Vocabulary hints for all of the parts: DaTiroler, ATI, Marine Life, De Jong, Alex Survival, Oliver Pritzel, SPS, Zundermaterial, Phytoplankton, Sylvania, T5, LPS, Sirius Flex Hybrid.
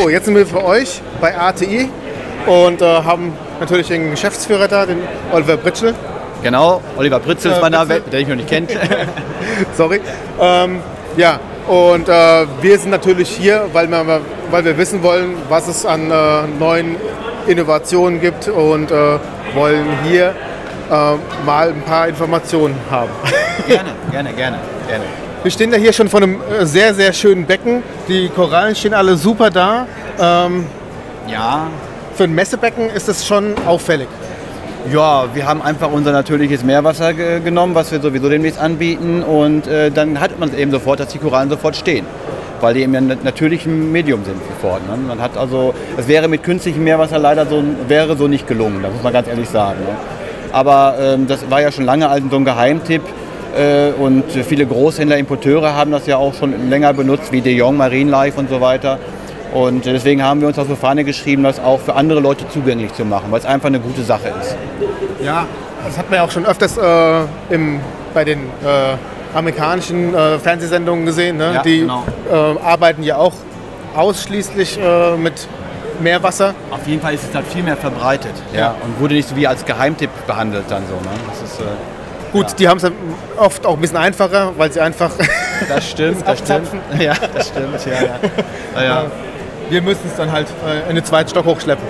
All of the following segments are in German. So, jetzt sind wir für euch bei ATI und haben natürlich den Geschäftsführer da, den Oliver Pritzel. Genau, Oliver Pritzel ist mein Name, der ich noch nicht kennt. Sorry. Ja, und wir sind natürlich hier, weil wir wissen wollen, was es an neuen Innovationen gibt und wollen hier mal ein paar Informationen haben. Gerne. Wir stehen ja hier schon vor einem sehr, sehr schönen Becken. Die Korallen stehen alle super da. Ja. Für ein Messebecken ist das schon auffällig. Ja, wir haben einfach unser natürliches Meerwasser genommen, was wir sowieso demnächst anbieten. Und dann hat man es eben sofort, dass die Korallen sofort stehen, weil die eben im natürlichen Medium sind sofort. Ne? Man hat also, es wäre mit künstlichem Meerwasser leider so nicht gelungen, das muss man ganz ehrlich sagen. Ne? Aber das war ja schon lange so ein Geheimtipp. Und viele Großhändler, Importeure haben das ja auch schon länger benutzt, wie De Jong, Marine Life und so weiter. Und deswegen haben wir uns auf die Fahne geschrieben, das auch für andere Leute zugänglich zu machen, weil es einfach eine gute Sache ist. Ja, das hat man ja auch schon öfters bei den amerikanischen Fernsehsendungen gesehen. Ne? Ja, die genau. Arbeiten ja auch ausschließlich mit Meerwasser. Auf jeden Fall ist es dann viel mehr verbreitet, ja. Ja, und wurde nicht so wie als Geheimtipp behandelt dann so. Ne? Das ist, gut, ja. Die haben es oft auch ein bisschen einfacher, weil sie einfach. Das stimmt, das stimmt. Ja, das stimmt, ja. Ja. Wir müssen es dann halt in den zweiten Stock hochschleppen.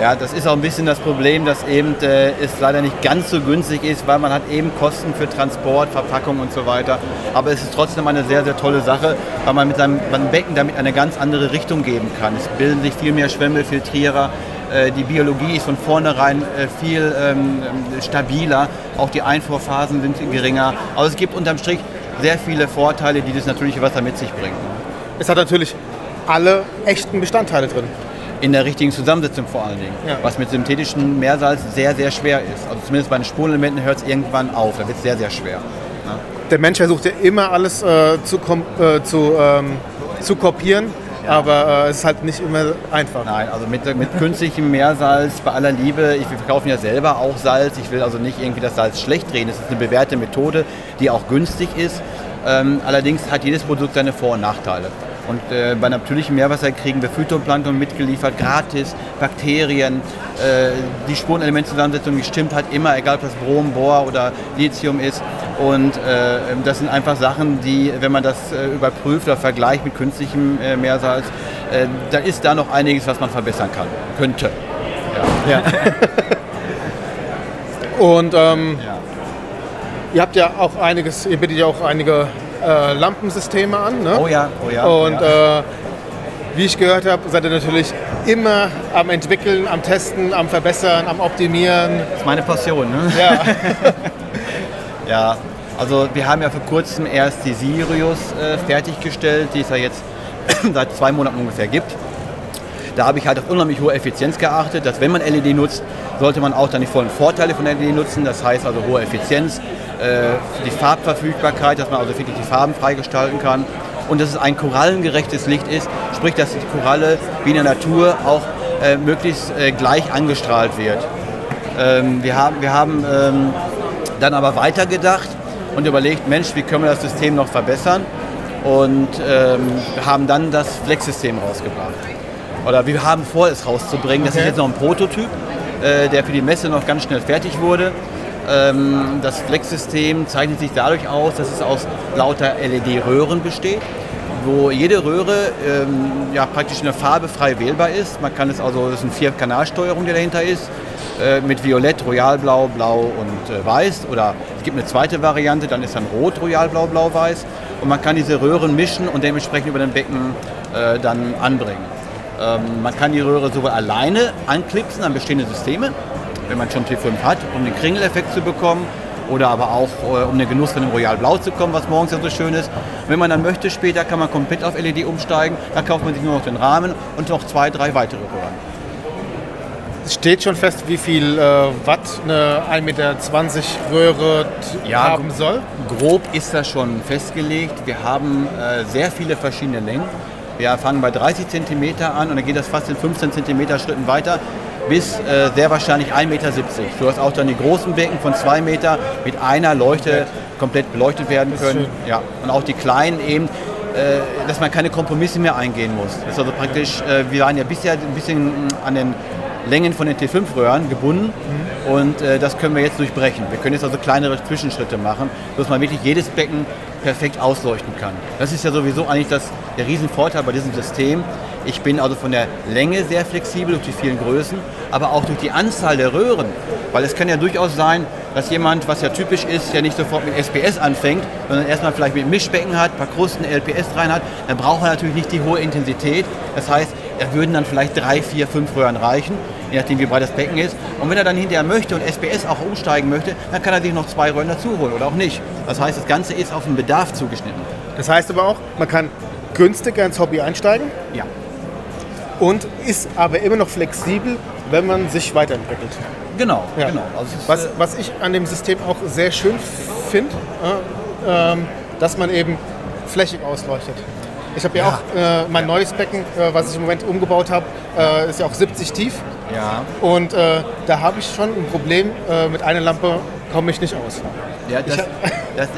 Ja, das ist auch ein bisschen das Problem, dass eben es leider nicht ganz so günstig ist, weil man hat eben Kosten für Transport, Verpackung und so weiter. Aber es ist trotzdem eine sehr, sehr tolle Sache, weil man mit seinem Becken damit eine ganz andere Richtung geben kann. Es bilden sich viel mehr Schwämme, Filtrierer. Die Biologie ist von vornherein viel stabiler, auch die Einfuhrphasen sind geringer. Also es gibt unterm Strich sehr viele Vorteile, die das natürliche Wasser mit sich bringt. Es hat natürlich alle echten Bestandteile drin. In der richtigen Zusammensetzung vor allen Dingen, ja. Was mit synthetischem Meersalz sehr, sehr schwer ist. Also zumindest bei den Spurenelementen hört es irgendwann auf, da wird es sehr, sehr schwer. Ja. Der Mensch versucht ja immer alles zu kopieren. Ja. Aber es ist halt nicht immer einfach. Nein, also mit künstlichem Meersalz, bei aller Liebe, wir verkaufen ja selber auch Salz. Ich will also nicht irgendwie das Salz schlecht drehen. Es ist eine bewährte Methode, die auch günstig ist. Allerdings hat jedes Produkt seine Vor- und Nachteile. Und bei natürlichem Meerwasser kriegen wir Phytoplankton mitgeliefert, gratis, Bakterien. Die Spurenelementzusammensetzung, die stimmt halt immer, egal ob das Brom, Bor oder Lithium ist. Und das sind einfach Sachen, die, wenn man das überprüft oder vergleicht mit künstlichem Meersalz, da ist da noch einiges, was man verbessern könnte. Ja. Ja. Und ja. Ihr habt ja auch einiges, ihr bietet ja auch einige Lampensysteme an, ne? Oh ja. Und ja. Wie ich gehört habe, seid ihr natürlich immer am Entwickeln, am Testen, am Verbessern, am Optimieren. Das ist meine Passion, ne? Ja. Ja, also wir haben ja vor kurzem erst die Sirius fertiggestellt, die es ja jetzt seit 2 Monaten ungefähr gibt. Da habe ich halt auf unheimlich hohe Effizienz geachtet, dass wenn man LED nutzt, sollte man auch dann die vollen Vorteile von LED nutzen. Das heißt also hohe Effizienz, die Farbverfügbarkeit, dass man also wirklich die Farben freigestalten kann und dass es ein korallengerechtes Licht ist, sprich, dass die Koralle wie in der Natur auch möglichst gleich angestrahlt wird. Wir haben dann aber weitergedacht und überlegt, Mensch, wie können wir das System noch verbessern, und haben dann das Flex-System rausgebracht. Oder wir haben vor, es rauszubringen. Das ist jetzt noch ein Prototyp, der für die Messe noch ganz schnell fertig wurde. Das Flex-System zeichnet sich dadurch aus, dass es aus lauter LED-Röhren besteht, wo jede Röhre ja, praktisch in der Farbe frei wählbar ist. Man kann es also, das ist eine 4-Kanalsteuerung, die dahinter ist, mit Violett, Royalblau, Blau und Weiß. Oder es gibt eine zweite Variante, dann ist dann Rot, Royalblau, Blau, Weiß. Und man kann diese Röhren mischen und dementsprechend über den Becken dann anbringen. Man kann die Röhre sowohl alleine anklipsen an bestehende Systeme, wenn man schon T5 hat, um den Kringeleffekt zu bekommen, oder aber auch um den Genuss von dem Royal Blau zu kommen, was morgens ja so schön ist. Wenn man dann möchte, später kann man komplett auf LED umsteigen, dann kauft man sich nur noch den Rahmen und noch 2, 3 weitere Röhren. Es steht schon fest, wie viel Watt eine 1,20 Meter Röhre ja, haben soll? Grob ist das schon festgelegt. Wir haben sehr viele verschiedene Längen. Wir fangen bei 30 cm an und dann geht das fast in 15 cm Schritten weiter bis sehr wahrscheinlich 1,70 Meter. Du hast auch dann die großen Becken von 2 Meter mit einer Leuchte komplett beleuchtet werden können. Ja. Und auch die kleinen eben, dass man keine Kompromisse mehr eingehen muss. Das ist also praktisch, wir waren ja bisher ein bisschen an den Längen von den T5-Röhren gebunden, und das können wir jetzt durchbrechen. Wir können jetzt also kleinere Zwischenschritte machen, sodass man wirklich jedes Becken perfekt ausleuchten kann. Das ist ja sowieso eigentlich der Riesenvorteil bei diesem System. Ich bin also von der Länge sehr flexibel durch die vielen Größen, aber auch durch die Anzahl der Röhren. Weil es kann ja durchaus sein, dass jemand, was ja typisch ist, ja nicht sofort mit SPS anfängt, sondern erstmal vielleicht mit Mischbecken hat, ein paar Krusten, LPS rein hat. Dann braucht er natürlich nicht die hohe Intensität. Das heißt, da würden dann vielleicht 3, 4, 5 Röhren reichen, je nachdem wie breit das Becken ist. Und wenn er dann hinterher möchte und SPS auch umsteigen möchte, dann kann er sich noch 2 Röhren dazu holen oder auch nicht. Das heißt, das Ganze ist auf den Bedarf zugeschnitten. Das heißt aber auch, man kann günstiger ins Hobby einsteigen. Ja. Und ist aber immer noch flexibel, wenn man sich weiterentwickelt. Genau, ja. Genau. Also was ich an dem System auch sehr schön finde, dass man eben flächig ausleuchtet. Ich habe ja auch mein neues Becken, was ich im Moment umgebaut habe, ist ja auch 70 tief. Ja. Und da habe ich schon ein Problem, mit einer Lampe komme ich nicht aus. Ja,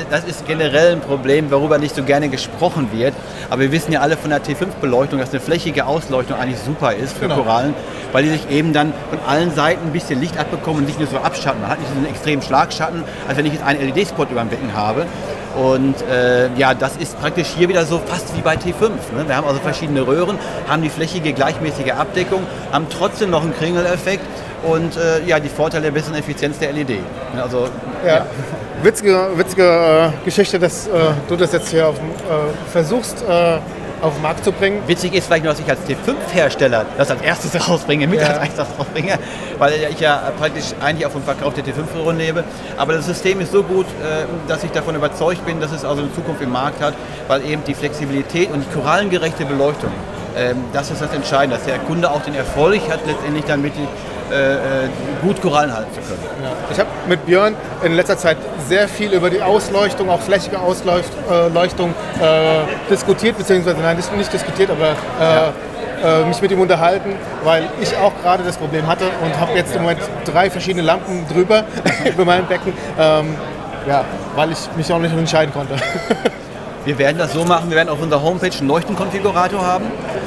das ist generell ein Problem, worüber nicht so gerne gesprochen wird. Aber wir wissen ja alle von der T5-Beleuchtung, dass eine flächige Ausleuchtung eigentlich super ist für Korallen, weil die sich eben dann von allen Seiten ein bisschen Licht abbekommen und nicht nur so Abschatten. Man hat nicht so einen extremen Schlagschatten, als wenn ich jetzt einen LED-Spot über dem Becken habe. Und ja, das ist praktisch hier wieder so fast wie bei T5. Ne? Wir haben also verschiedene Röhren, haben die flächige, gleichmäßige Abdeckung, haben trotzdem noch einen Kringeleffekt und ja, die Vorteile der besseren Effizienz der LED. Also, ja. Witzige Geschichte, dass du das jetzt hier versuchst auf den Markt zu bringen. Witzig ist vielleicht nur, dass ich als T5-Hersteller das als erstes rausbringe, weil ich ja praktisch eigentlich auch vom Verkauf der T5-Röhren lebe. Aber das System ist so gut, dass ich davon überzeugt bin, dass es also eine Zukunft im Markt hat, weil eben die Flexibilität und die korallengerechte Beleuchtung, das ist das Entscheidende, dass der Kunde auch den Erfolg hat, letztendlich dann wirklich gut Korallen halten zu können. Ja. Ich habe mit Björn in letzter Zeit sehr viel über die Ausleuchtung, auch flächige Ausleuchtung diskutiert, beziehungsweise nein, nicht diskutiert, aber mich mit ihm unterhalten, weil ich auch gerade das Problem hatte und habe jetzt im Moment 3 verschiedene Lampen drüber über meinem Becken, weil ich mich auch nicht entscheiden konnte. Wir werden das so machen, wir werden auf unserer Homepage einen Leuchtenkonfigurator haben.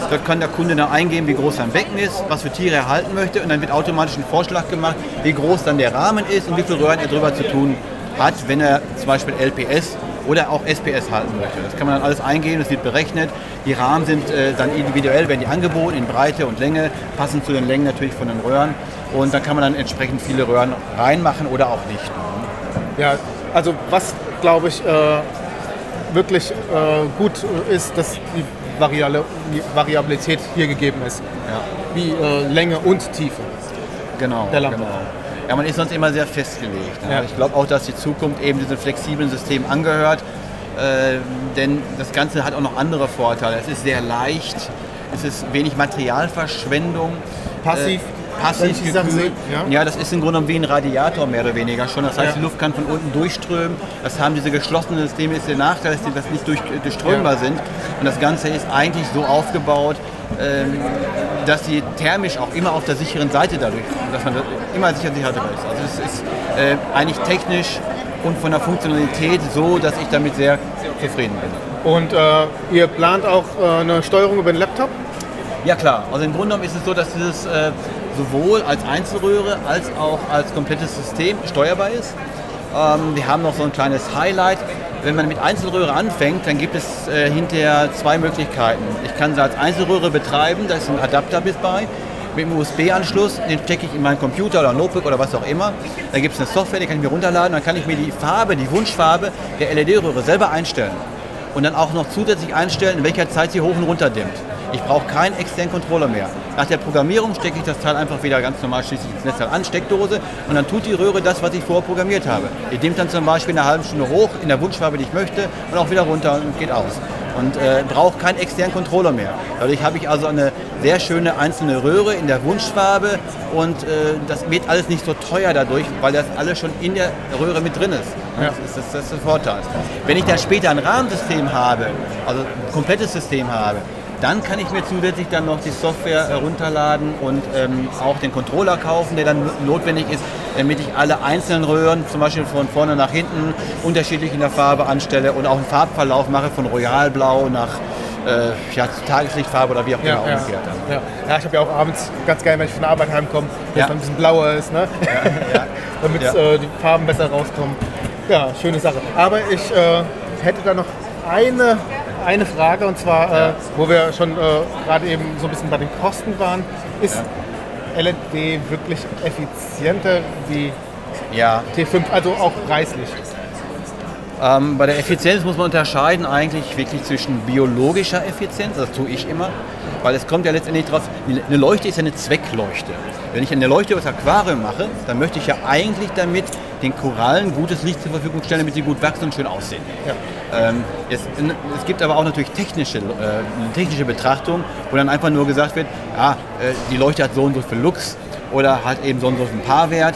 Dort kann der Kunde dann eingeben, wie groß sein Becken ist, was für Tiere er halten möchte, und dann wird automatisch ein Vorschlag gemacht, wie groß dann der Rahmen ist und wie viele Röhren er drüber zu tun hat, wenn er zum Beispiel LPS oder auch SPS halten möchte. Das kann man dann alles eingeben, das wird berechnet. Die Rahmen sind dann individuell, werden die angeboten in Breite und Länge, passend zu den Längen natürlich von den Röhren, und dann kann man dann entsprechend viele Röhren reinmachen oder auch nicht. Ja, also was glaube ich wirklich gut ist, dass die Variabilität hier gegeben ist, wie Länge und Tiefe. Genau, der Lampe. Genau. Ja, man ist sonst immer sehr festgelegt. Ne? Ja. Ich glaube auch, dass die Zukunft eben diesem flexiblen System angehört, denn das Ganze hat auch noch andere Vorteile. Es ist sehr leicht, es ist wenig Materialverschwendung. Passiv gekühlt. Ja, das ist im Grunde genommen wie ein Radiator mehr oder weniger schon. Das heißt, die Luft kann von unten durchströmen. Das haben diese geschlossenen Systeme, ist der Nachteil, dass die das nicht durchströmbar sind. Und das Ganze ist eigentlich so aufgebaut, dass sie thermisch auch immer auf der sicheren Seite dadurch, dass man immer sicher dabei ist. Also es ist eigentlich technisch und von der Funktionalität so, dass ich damit sehr zufrieden bin. Und ihr plant auch eine Steuerung über den Laptop? Ja klar, also im Grunde genommen ist es so, dass dieses sowohl als Einzelröhre als auch als komplettes System steuerbar ist. Wir haben noch so ein kleines Highlight. Wenn man mit Einzelröhre anfängt, dann gibt es hinterher 2 Möglichkeiten. Ich kann sie als Einzelröhre betreiben, da ist ein Adapter mit bei, mit einem USB-Anschluss, den stecke ich in meinen Computer oder Notebook oder was auch immer. Da gibt es eine Software, die kann ich mir runterladen, dann kann ich mir die Farbe, die Wunschfarbe der LED-Röhre selber einstellen. Und dann auch noch zusätzlich einstellen, in welcher Zeit sie hoch und runter dimmt. Ich brauche keinen externen Controller mehr. Nach der Programmierung stecke ich das Teil einfach wieder ganz normal schließlich ins Netzteil an, Steckdose, und dann tut die Röhre das, was ich vorher programmiert habe. Die dimmt dann zum Beispiel in einer halben Stunde hoch, in der Wunschfarbe, die ich möchte, und auch wieder runter und geht aus. Und brauche keinen externen Controller mehr. Dadurch habe ich also eine sehr schöne einzelne Röhre in der Wunschfarbe, und das wird alles nicht so teuer dadurch, weil das alles schon in der Röhre mit drin ist. Ja. Das ist der Vorteil. Wenn ich dann später ein Rahmensystem habe, also ein komplettes System habe, dann kann ich mir zusätzlich dann noch die Software herunterladen und auch den Controller kaufen, der dann notwendig ist, damit ich alle einzelnen Röhren, zum Beispiel von vorne nach hinten, unterschiedlich in der Farbe anstelle und auch einen Farbverlauf mache von Royalblau nach ja, Tageslichtfarbe oder wie auch immer. Ja, ja. Ja. Ja, ich habe ja auch abends ganz geil, wenn ich von der Arbeit heimkomme, dass es ein bisschen blauer ist, ne? Ja, ja. Damit die Farben besser rauskommen. Ja, schöne Sache. Aber ich hätte da noch eine Frage, und zwar, wo wir schon gerade eben so ein bisschen bei den Kosten waren. Ist LED wirklich effizienter wie T5, also auch preislich? Bei der Effizienz muss man unterscheiden eigentlich wirklich zwischen biologischer Effizienz, das tue ich immer, weil es kommt ja letztendlich drauf, eine Leuchte ist ja eine Zweckleuchte. Wenn ich eine Leuchte aus Aquarium mache, dann möchte ich ja eigentlich damit den Korallen gutes Licht zur Verfügung stellen, damit sie gut wachsen und schön aussehen. Ja. Es gibt aber auch natürlich technische Betrachtung, wo dann einfach nur gesagt wird, die Leuchte hat so und so viel Lux oder hat eben so und so viel Paarwert.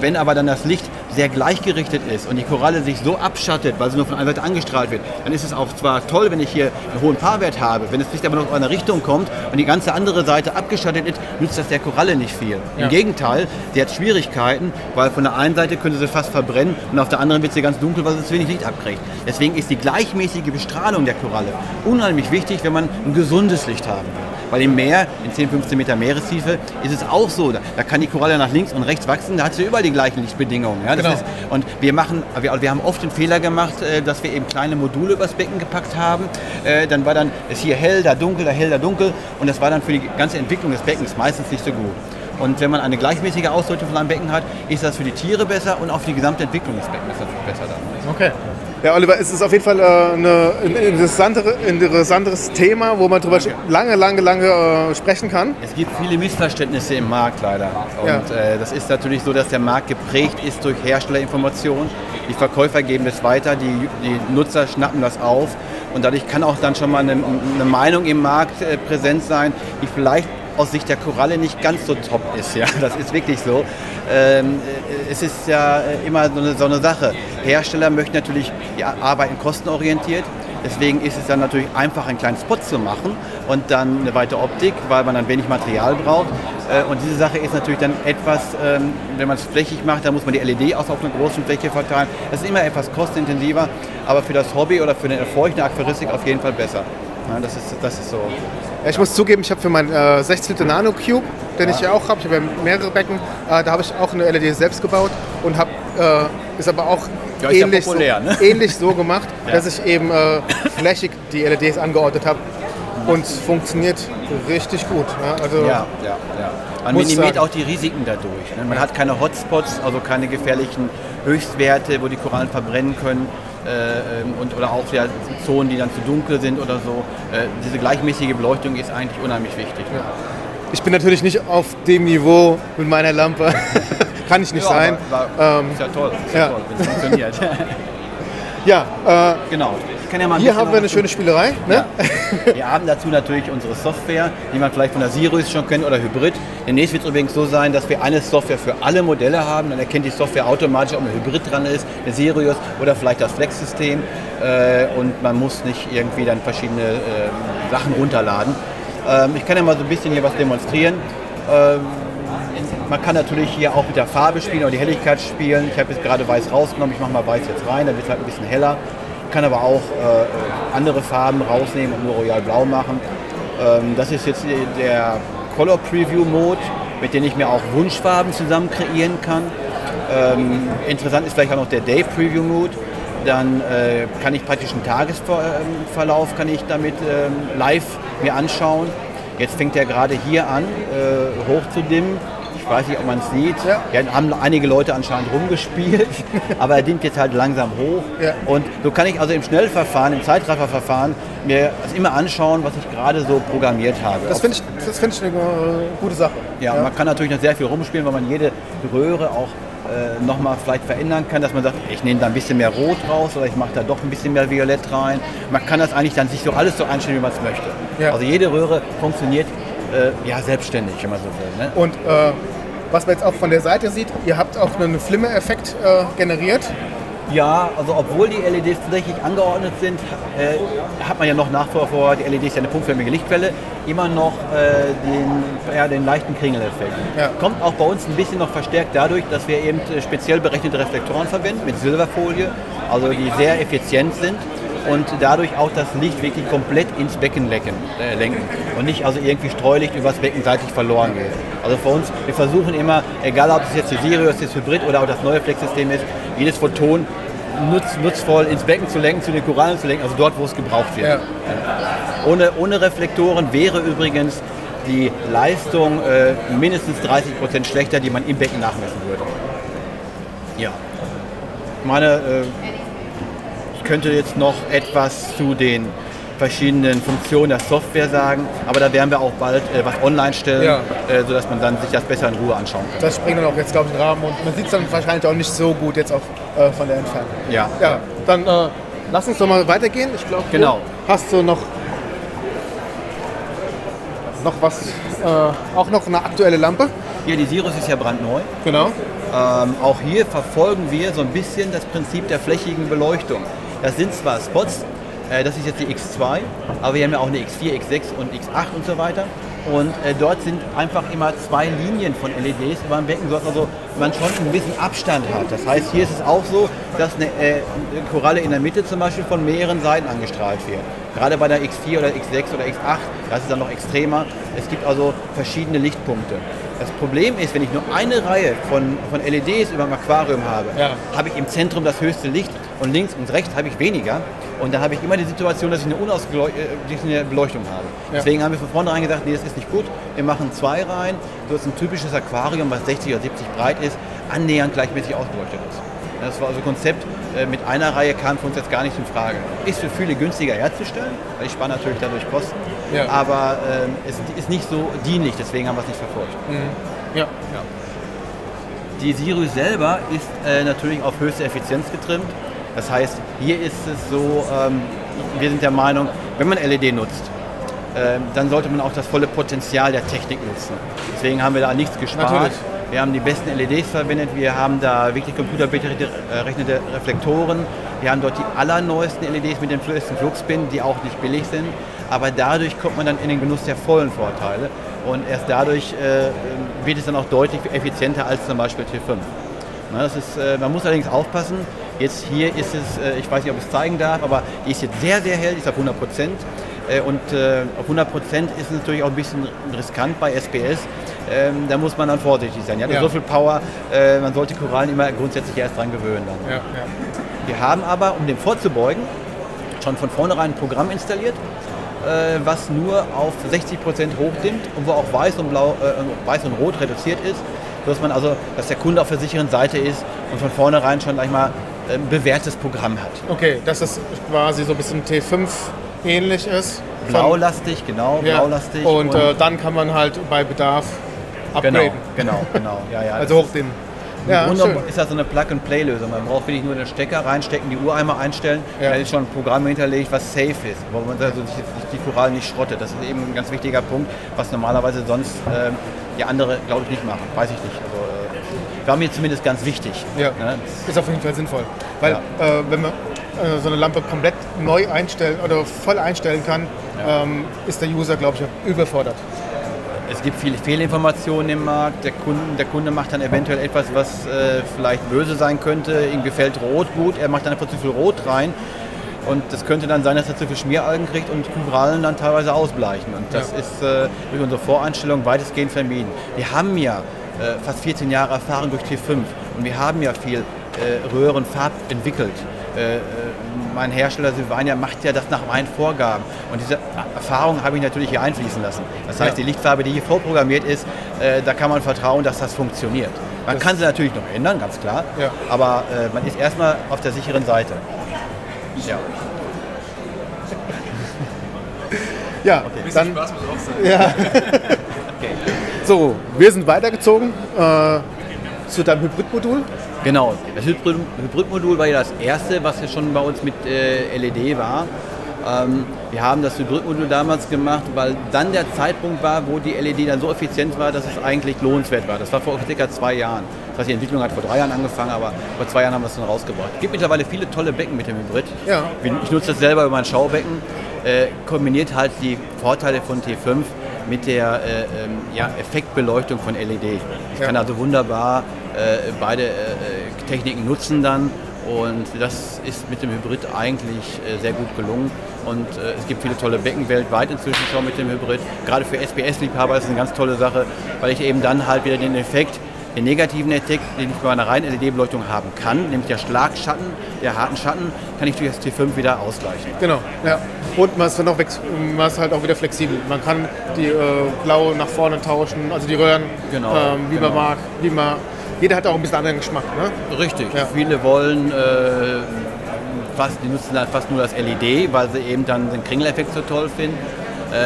Wenn aber dann das Licht sehr gleichgerichtet ist und die Koralle sich so abschattet, weil sie nur von einer Seite angestrahlt wird, dann ist es auch zwar toll, wenn ich hier einen hohen Paarwert habe, wenn das Licht aber noch aus einer Richtung kommt und die ganze andere Seite abgeschattet ist, nützt das der Koralle nicht viel. Ja. Im Gegenteil, sie hat Schwierigkeiten, weil von der einen Seite könnte sie fast verbrennen und auf der anderen wird sie ganz dunkel, weil sie zu wenig Licht abkriegt. Deswegen ist die gleichmäßige Bestrahlung der Koralle unheimlich wichtig, wenn man ein gesundes Licht haben will. Weil im Meer, in 10-15 Meter Meerestiefe, ist es auch so, da kann die Koralle nach links und rechts wachsen, da hat sie überall die gleichen Lichtbedingungen. Ja? Das ist, und wir haben oft den Fehler gemacht, dass wir eben kleine Module übers Becken gepackt haben. Dann war dann, ist hier hell, da dunkel, da hell, da dunkel. Und das war dann für die ganze Entwicklung des Beckens meistens nicht so gut. Und wenn man eine gleichmäßige Ausdeutung von einem Becken hat, ist das für die Tiere besser und auch für die gesamte Entwicklung des Beckens besser dann. Okay. Ja, Oliver, es ist auf jeden Fall ein interessanteres Thema, wo man drüber lange sprechen kann. Es gibt viele Missverständnisse im Markt leider. Und das ist natürlich so, dass der Markt geprägt ist durch Herstellerinformationen. Die Verkäufer geben das weiter, die Nutzer schnappen das auf. Und dadurch kann auch dann schon mal eine Meinung im Markt präsent sein, die vielleicht aus Sicht der Koralle nicht ganz so top ist. Ja, das ist wirklich so. Es ist ja immer so eine Sache. Hersteller möchten natürlich, die arbeiten kostenorientiert. Deswegen ist es dann natürlich einfach, einen kleinen Spot zu machen und dann eine weite Optik, weil man dann wenig Material braucht. Und diese Sache ist natürlich dann etwas, wenn man es flächig macht, dann muss man die LED auch auf einer großen Fläche verteilen. Das ist immer etwas kostenintensiver, aber für das Hobby oder für den Erfolg der Aquaristik auf jeden Fall besser. Ja, das ist so. Ich muss zugeben, ich habe für meinen 16. Nano Cube, den ich ja auch habe, ich habe ja mehrere Becken, da habe ich auch eine LED selbst gebaut und habe, ist aber auch ähnlich, populär, so, ähnlich so gemacht, dass ich eben flächig die LEDs angeordnet habe und es funktioniert richtig gut. Ja, also man minimiert auch die Risiken dadurch. Ne? Man hat keine Hotspots, also keine gefährlichen Höchstwerte, wo die Korallen verbrennen können. Oder auch Zonen, die dann zu dunkel sind oder so. Diese gleichmäßige Beleuchtung ist eigentlich unheimlich wichtig. Ja. Ich bin natürlich nicht auf dem Niveau mit meiner Lampe. Kann ich nicht sein. Ist ja toll, wenn es funktioniert. Genau. Hier haben wir eine schöne Spielerei. Ne? Ja. Wir haben dazu natürlich unsere Software, die man vielleicht von der Sirius schon kennt oder Hybrid. Demnächst wird es übrigens so sein, dass wir eine Software für alle Modelle haben. Dann erkennt die Software automatisch, ob ein Hybrid dran ist, eine Sirius oder vielleicht das Flex-System. Und man muss nicht irgendwie dann verschiedene Sachen runterladen. Ich kann ja mal so ein bisschen hier was demonstrieren. Man kann natürlich hier auch mit der Farbe spielen oder die Helligkeit spielen. Ich habe jetzt gerade weiß rausgenommen, ich mache mal weiß jetzt rein, dann wird es halt ein bisschen heller. Kann aber auch andere Farben rausnehmen und nur Royal Blau machen. Das ist jetzt der Color Preview Mode, mit dem ich mir auch Wunschfarben zusammen kreieren kann. Interessant ist vielleicht auch noch der Day Preview Mode. Dann kann ich praktisch einen Tagesverlauf damit live mir anschauen. Jetzt fängt er gerade hier an, hoch zu dimmen. Ich weiß nicht, ob man es sieht. Ja. Ja, haben einige Leute anscheinend rumgespielt, aber er dimmt jetzt halt langsam hoch. Ja. Und so kann ich also im Schnellverfahren, im Zeitrafferverfahren, mir das immer anschauen, was ich gerade so programmiert habe. Das finde ich, eine gute Sache. Ja, ja, man kann natürlich noch sehr viel rumspielen, weil man jede Röhre auch nochmal vielleicht verändern kann, dass man sagt, ich nehme da ein bisschen mehr Rot raus oder ich mache da doch ein bisschen mehr Violett rein. Man kann das eigentlich dann sich so alles so einstellen, wie man es möchte. Ja. Also jede Röhre funktioniert selbstständig, wenn man so will. Ne? Und was man jetzt auch von der Seite sieht, ihr habt auch einen Flimmer-Effekt generiert. Ja, also obwohl die LEDs tatsächlich angeordnet sind, hat man ja noch nach wie vor, die LED ist ja eine punktförmige Lichtquelle, immer noch den leichten Kringeleffekt. Ja. Kommt auch bei uns ein bisschen noch verstärkt dadurch, dass wir eben speziell berechnete Reflektoren verwenden mit Silberfolie, also die sehr effizient sind und dadurch auch das Licht wirklich komplett ins Becken lenken und nicht also irgendwie Streulicht übers Becken seitlich verloren geht. Also für uns, wir versuchen immer, egal ob es jetzt die Sirius, das Hybrid oder auch das neue Flex-System ist, jedes Photon nutzvoll ins Becken zu lenken, zu den Korallen zu lenken, also dort, wo es gebraucht wird. Ja. Ohne Reflektoren wäre übrigens die Leistung mindestens 30% schlechter, die man im Becken nachmessen würde. Ja. Ich meine, ich könnte jetzt noch etwas zu den verschiedenen Funktionen der Software sagen, aber da werden wir auch bald was online stellen, ja, sodass man dann sich das besser in Ruhe anschauen kann. Das springt dann auch jetzt, glaube ich, in den Rahmen und man sieht es dann wahrscheinlich auch nicht so gut jetzt auch von der Entfernung. Ja. Ja, dann lass uns doch mal weitergehen. Ich glaube, genau. Hast du noch was, auch noch eine aktuelle Lampe? Ja, die Sirius ist ja brandneu. Genau. Auch hier verfolgen wir so ein bisschen das Prinzip der flächigen Beleuchtung. Das sind zwar Spots, das ist jetzt die X2, aber wir haben ja auch eine X4, X6 und X8 und so weiter. Und dort sind einfach immer zwei Linien von LEDs über dem Becken, sodass also man schon ein bisschen Abstand hat. Das heißt, hier ist es auch so, dass eine Koralle in der Mitte zum Beispiel von mehreren Seiten angestrahlt wird. Gerade bei der X4 oder X6 oder X8, das ist dann noch extremer. Es gibt also verschiedene Lichtpunkte. Das Problem ist, wenn ich nur eine Reihe von LEDs über dem Aquarium habe, ja, habe ich im Zentrum das höchste Licht und links und rechts habe ich weniger. Und dann habe ich immer die Situation, dass ich eine unausgeglichene Beleuchtung habe. Ja. Deswegen haben wir von vornherein gesagt, nee, das ist nicht gut, wir machen zwei Reihen, so dass ein typisches Aquarium, was 60 oder 70 breit ist, annähernd gleichmäßig ausgeleuchtet ist. Das war also Konzept, mit einer Reihe kam für uns jetzt gar nicht in Frage. Ist für viele günstiger herzustellen, weil ich spare natürlich dadurch Kosten, ja, aber es ist nicht so dienlich, deswegen haben wir es nicht verfolgt. Mhm. Ja. Ja. Die Sirius selber ist natürlich auf höchste Effizienz getrimmt. Das heißt, hier ist es so, wir sind der Meinung, wenn man LED nutzt, dann sollte man auch das volle Potenzial der Technik nutzen. Deswegen haben wir da nichts gespart. Natürlich. Wir haben die besten LEDs verwendet, wir haben da wirklich computerberechnete Reflektoren. Wir haben dort die allerneuesten LEDs mit dem flüssigsten Fluxpin, die auch nicht billig sind. Aber dadurch kommt man dann in den Genuss der vollen Vorteile. Und erst dadurch wird es dann auch deutlich effizienter als zum Beispiel T5. Na, das ist, man muss allerdings aufpassen. Jetzt hier ist es, ich weiß nicht, ob ich es zeigen darf, aber die ist jetzt sehr, sehr hell, die ist auf 100%. Und auf 100% ist es natürlich auch ein bisschen riskant bei SPS. Da muss man dann vorsichtig sein. Die hat ja so viel Power, man sollte Korallen immer grundsätzlich erst dran gewöhnen. Dann. Ja, ja. Wir haben aber, um dem vorzubeugen, schon von vornherein ein Programm installiert, was nur auf 60% hochdimmt und wo auch weiß und rot reduziert ist, sodass man also, dass der Kunde auf der sicheren Seite ist und von vornherein schon gleich mal ein bewährtes Programm hat. Okay, das ist quasi so ein bisschen T5 ähnlich ist. Blaulastig, genau, ja, blaulastig. Und dann kann man halt bei Bedarf upgraden. Genau. Ja, ja, also hochdimmen. Ja, im Grunde ist das so eine Plug-and-Play-Lösung. Man braucht wirklich nur den Stecker reinstecken, die Uhr einmal einstellen. Ja. Da ist schon ein Programm hinterlegt, was safe ist, wo man also die Korallen nicht schrottet. Das ist eben ein ganz wichtiger Punkt, was normalerweise sonst die andere, glaube ich, nicht machen. Weiß ich nicht. Also, war mir zumindest ganz wichtig. Ja. Ne? Ist auf jeden Fall sinnvoll. Weil wenn man so eine Lampe komplett neu einstellen oder voll einstellen kann, ist der User, glaube ich, überfordert. Es gibt viele Fehlinformationen im Markt. Der Kunde macht dann eventuell etwas, was vielleicht böse sein könnte. Ihm gefällt Rot gut, er macht dann einfach zu viel Rot rein. Und das könnte dann sein, dass er zu viel Schmieralgen kriegt und Korallen dann teilweise ausbleichen. Und das ist durch unsere Voreinstellung weitestgehend vermieden. Wir haben ja fast 14 Jahre Erfahrung durch T5 und wir haben ja viel Röhrenfarb entwickelt. Mein Hersteller Sylvania macht ja das nach meinen Vorgaben und diese Erfahrung habe ich natürlich hier einfließen lassen. Das heißt, die Lichtfarbe, die hier vorprogrammiert ist, da kann man vertrauen, dass das funktioniert. Man kann sie natürlich noch ändern, ganz klar, aber man ist erstmal auf der sicheren Seite. Ja. Ja, okay. Dann Spaß muss auch sein. Ja. Okay. So, wir sind weitergezogen zu deinem Hybridmodul. Genau, das Hybridmodul war ja das erste, was ja schon bei uns mit LED war. Wir haben das Hybridmodul damals gemacht, weil dann der Zeitpunkt war, wo die LED dann so effizient war, dass es eigentlich lohnenswert war. Das war vor ca. 2 Jahren. Das heißt, die Entwicklung hat vor 3 Jahren angefangen, aber vor 2 Jahren haben wir es dann rausgebracht. Es gibt mittlerweile viele tolle Becken mit dem Hybrid. Ja. Ich nutze das selber über mein Schaubecken. Kombiniert halt die Vorteile von T5 mit der Effektbeleuchtung von LED. Ich kann also wunderbar beide Techniken nutzen dann. Und das ist mit dem Hybrid eigentlich sehr gut gelungen. Und es gibt viele tolle Becken weltweit inzwischen schon mit dem Hybrid. Gerade für SPS-Liebhaber ist es eine ganz tolle Sache, weil ich eben dann halt wieder den Effekt, den negativen Effekt, den ich bei einer reinen LED-Beleuchtung haben kann, nämlich der Schlagschatten, der harten Schatten, kann ich durch das T5 wieder ausgleichen. Genau, ja. Und man ist dann auch halt auch wieder flexibel. Man kann die blaue nach vorne tauschen, also die Röhren, genau, man mag, wie man. Jeder hat auch ein bisschen anderen Geschmack, ne? Richtig. Ja. Viele wollen, die nutzen dann fast nur das LED, weil sie eben dann den Kringeleffekt so toll finden.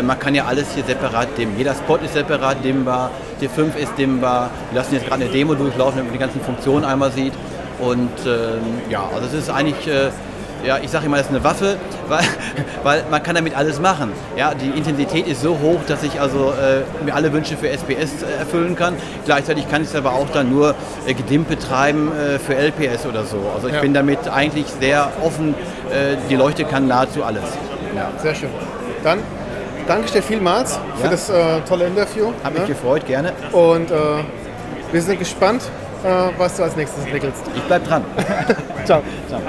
Man kann ja alles hier separat dimmen. Jeder Spot ist separat dimmbar, T5 ist dimmbar. Wir lassen jetzt gerade eine Demo durchlaufen, damit man die ganzen Funktionen einmal sieht. Und also es ist eigentlich, ich sage immer, das ist eine Waffe, weil man kann damit alles machen. Ja, die Intensität ist so hoch, dass ich also mir alle Wünsche für SPS erfüllen kann. Gleichzeitig kann ich es aber auch dann nur gedimmt betreiben für LPS oder so. Also ich bin damit eigentlich sehr offen. Die Leuchte kann nahezu alles. Ja. Sehr schön. Dann danke ich dir vielmals für das tolle Interview. Hat mich gefreut, gerne. Und wir sind gespannt, was du als nächstes entwickelst. Ich bleib dran. Ciao. Ciao.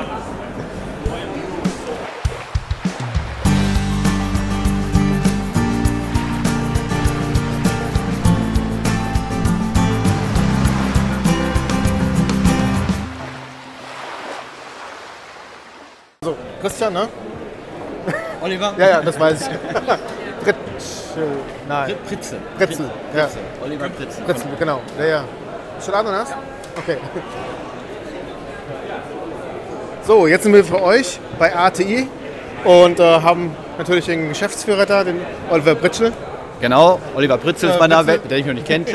So, Christian, ne? Oliver? Ja, das weiß ich. Pritzel. Pritzel. Ja. Oliver Pritzel. Pritzel, genau. Ja. Schon Ananas? Ja. Okay. So, jetzt sind wir für euch bei ATI und haben natürlich den Geschäftsführer da, den Oliver Pritzel. Genau, Oliver Pritzel ist mein Name, der ich noch nicht kennt.